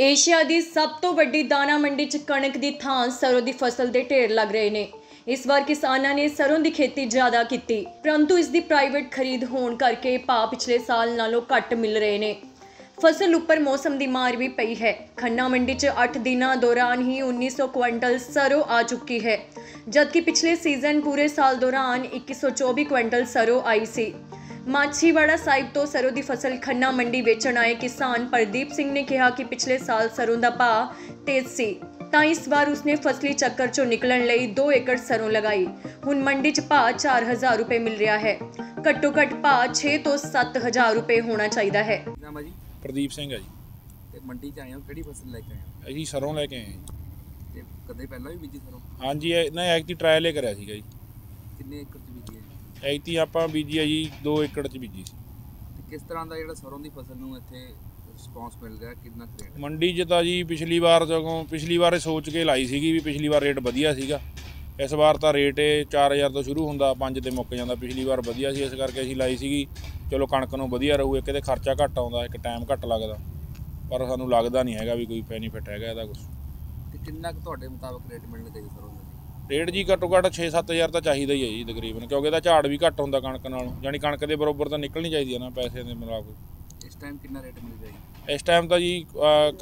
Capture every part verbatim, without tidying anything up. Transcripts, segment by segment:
Asia ਦੀ ਸਭ ਤੋਂ ਵੱਡੀ ਦਾਣਾ ਮੰਡੀ 'ਚ ਕਣਕ ਦੀ ਥਾਂ ਸਰੋਂ ਦੀ ਫਸਲ ਦੇ ਢੇਰ ਲੱਗ ਰਹੇ ਨੇ। ਇਸ ਵਾਰ ਕਿਸਾਨਾਂ ਨੇ ਸਰੋਂ ਦੀ ਖੇਤੀ ਜ਼ਿਆਦਾ ਕੀਤੀ, ਪਰੰਤੂ ਇਸ ਦੀ ਪ੍ਰਾਈਵੇਟ ਖਰੀਦ ਹੋਣ ਕਰਕੇ ਭਾਅ ਪਿਛਲੇ ਸਾਲ ਨਾਲੋਂ ਘੱਟ ਮਿਲ ਰਹੇ ਨੇ। फसल उपर मौसम की मार भी पई है। खन्ना मंडी च आठ दिनों दौरान ही उन्नीस सौ क्विंटल सरों आ चुकी है, जबकि पिछले सीजन पूरे साल दौरान इक्कीस सौ चौबी क्विंटल सरों आई सी। माछीवाड़ा साहिब तो सरों की फसल खन्ना मंडी बेचण आए किसान प्रदीप सिंह ने कहा कि पिछले साल सरों का भाव तेज सी, तां इस बार उसने फसली चक्कर चो निकलण लई दो एकड़ सरों लगाई। हुण मंडी च भाव चार हज़ार रुपये मिल रहा है, घट्टो घट्ट भाव छे तो सत्त हज़ार रुपये होना चाहिए है। प्रदीप सिंह है जी। ते मंडी च आए हो, केड़ी फसल लेके आए हो? असीं सरों लेके आए जी। ते कदे पहला भी बीजी सरों? हाँ जी, ना ऐगती ट्रायल ही कराया सीगा जी। कितने एकड़ च बीजी है? ऐगती आपां बीजी है जी दो एकड़ च बीजी सी। ते किस तरह दा जेहड़ा सरों दी फसल नूं इत्थे रिस्पांस मिल रहा कितना रेट? मंडी च तां जी पिछली बार जदों पिछली बार सोच के लाई सीगी भी पिछली बार रेट वधिया सीगा, इस बार तो रेट चार हज़ार तो शुरू होंदा पंज ते मुक्क जांदा। पिछली बार वधिया सी, इस करके असीं लाई सीगी। चलो कणक नूं वधिया रहू, एक ते खर्चा घट आउंदा, एक टाइम घट लगदा, पर सानूं लगदा नहीं हैगा भी कोई बेनीफिट हैगा इहदा कुछ। ते किन्ना क तुहाडे मुताबक रेट मिलना चाहिए सरों दा? रेट जी घट्टो घट्ट छे सत्त हज़ार तो चाहिए ही है जी तकरीबन, क्योंकि इहदा झाड़ भी घट होंदा कणक नालों, जानी कणक दे बराबर तो निकलनी चाहिए है ना पैसे दे मुताबिक। इस टाइम कितना रेट मिल जाएगा? इस टाइम तो जी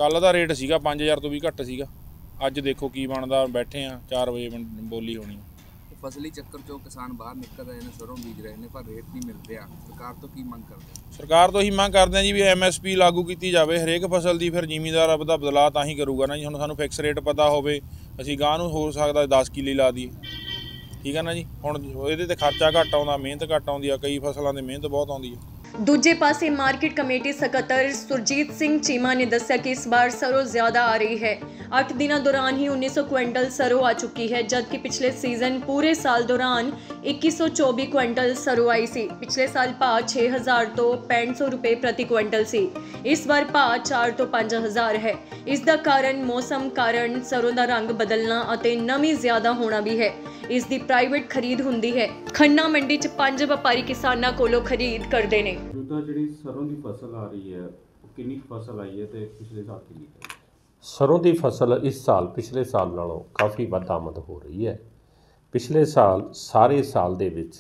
कल का रेट सीगा पंज हज़ार तो भी घट सीगा। अज देखो की बनता, बैठे हाँ चार बजे बोली होनी। फसली चक्कर चो किसान बाहर निकल रहे हैं, सरों बीज रहे हैं, पर रेट नहीं मिल रहा। सरकार तो की मंग करते हैं? सरकार तो यही मंग करते हैं जी भी एम एस पी लागू की जाए हरेक फसल की, फिर जिमीदार अपना बदलाव तां ही करूगा ना जी। हुण सानू फिक्स रेट पता होवे, असीं गांह नूं हो सकदा दस किले ला दी, ठीक है ना जी। हुण इहदे ते खर्चा घट आउंदा, मेहनत घट आउंदी आ, कई फसलों की मेहनत बहुत आउंदी है। दूजे पासे मार्केट कमेटी सकत्तर सुरजीत सिंह चीमा ने दस्सिया कि इस बार सरों ज्यादा आ रही है। आठ दिनों दौरान ही उन्नीस सौ क्विंटल सरों आ चुकी है, जबकि पिछले सीजन पूरे साल दौरान इक्कीस सौ चौबीस क्विंटल सरों आई सी। पिछले साल भाव छः हज़ार तो पैंठ सौ रुपये प्रति क्विंटल सी, इस बार भाव चार तो पाँच हज़ार है। इसका कारण मौसम कारण सरों का रंग बदलना और नमी ज्यादा होना भी है। इसकी प्राइवेट खरीद होंदी है। खन्ना मंडी च पंज व्यापारी किसानां कोलों खरीद करदे ने। ਜਦੋਂ ਜਿਹੜੀ ਸਰੋਂ ਦੀ ਫਸਲ ਆ ਰਹੀ ਹੈ ਕਿੰਨੀ ਫਸਲ ਆਈ ਹੈ ਤੇ ਪਿਛਲੇ ਸਾਲ ਕਿੰਨੀ ਹੈ? ਸਰੋਂ ਦੀ ਫਸਲ ਇਸ ਸਾਲ ਪਿਛਲੇ ਸਾਲ ਨਾਲੋਂ ਕਾਫੀ ਵੱਧ ਆਮਦ ਹੋ ਰਹੀ ਹੈ। ਪਿਛਲੇ ਸਾਲ ਸਾਰੇ ਸਾਲ ਦੇ ਵਿੱਚ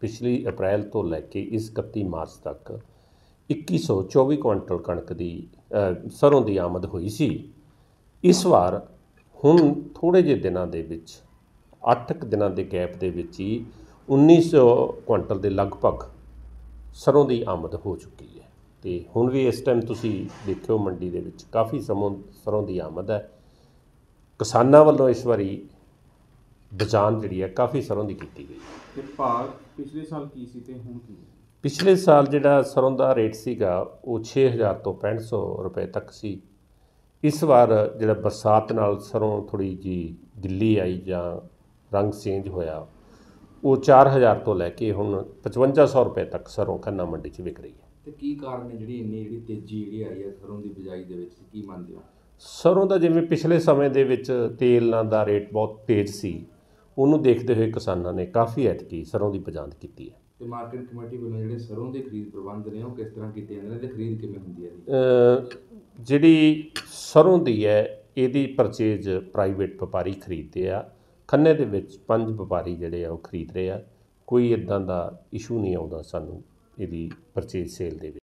ਪਿਛਲੀ ਅਪ੍ਰੈਲ ਤੋਂ ਲੈ ਕੇ ਇਸ ਇਕੱਤੀ ਮਾਰਚ ਤੱਕ ਇੱਕੀ ਸੌ ਚੌਵੀ ਕੁਇੰਟਲ ਕਣਕ ਦੀ ਸਰੋਂ ਦੀ ਆਮਦ ਹੋਈ ਸੀ। ਇਸ ਵਾਰ ਹੁਣ ਥੋੜੇ ਜਿਹੇ ਦਿਨਾਂ ਦੇ ਵਿੱਚ ਅੱਠ ਦਿਨਾਂ ਦੇ ਗੈਪ ਦੇ ਵਿੱਚ ਹੀ ਉੱਨੀ ਸੌ ਕੁਇੰਟਲ ਦੇ ਲਗਭਗ सरों की आमद हो चुकी है। तो हुण भी इस टाइम तुसीं देखियो मंडी दे विच काफ़ी समों सरों की आमद है। किसानां वल्लों इस वारी बचान जिहड़ी है काफ़ी सरों की कीती गई है। भाव पिछले साल की सी ते हुण की है? पिछले साल जिहड़ा सरों का रेट सीगा वो छे हज़ार तो पैंठ सौ रुपये तक सी। इस बार जिहड़ा बरसात नाल सरों थोड़ी जी गिल्ली आई जां रंग चेंज होया, वो चार हज़ार तो लैके हुण पचवंजा सौ रुपये तक सरों खन्ना मंडी च विक रही है। तो की कारण है जिहड़ी इन्नी जिहड़ी तेजी जिहड़ी आई है सरों की बिजाई दे विच, की मानते हो? सरों दा जिवें पिछले समय दे विच तेलां दा रेट बहुत तेज सी, उहनूं देखदे होए किसानां ने काफ़ी ऐतकी सरों की बजांद कीती है। तो मार्केट कमेटी वालों जिहड़े सरों दे खरीद प्रबंध ने किस तरह कीते जांदे ने ते खरीद किवें हुंदी है? जिहड़ी सरों दी है इहदी परचेज प्राइवेट व्यापारी खरीदते आ। खन्ने दे विच पंज व्यापारी जिहड़े आ ओह खरीद रहे आ, कोई इदां दा इशू नहीं आउंदा सानूं इहदी परचेज सेल दे विच।